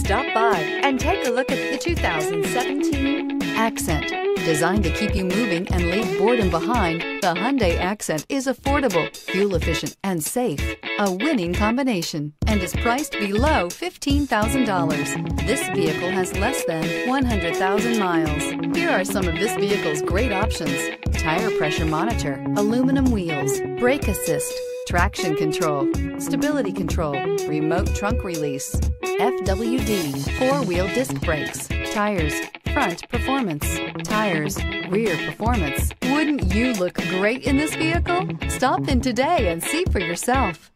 Stop by and take a look at the 2017 Accent. Designed to keep you moving and leave boredom behind, the Hyundai Accent is affordable, fuel-efficient, and safe. A winning combination, and is priced below $15,000. This vehicle has less than 100,000 miles. Here are some of this vehicle's great options: tire pressure monitor, aluminum wheels, brake assist, traction control, stability control, remote trunk release, FWD, four-wheel disc brakes, tires, front performance, tires, rear performance. Wouldn't you look great in this vehicle? Stop in today and see for yourself.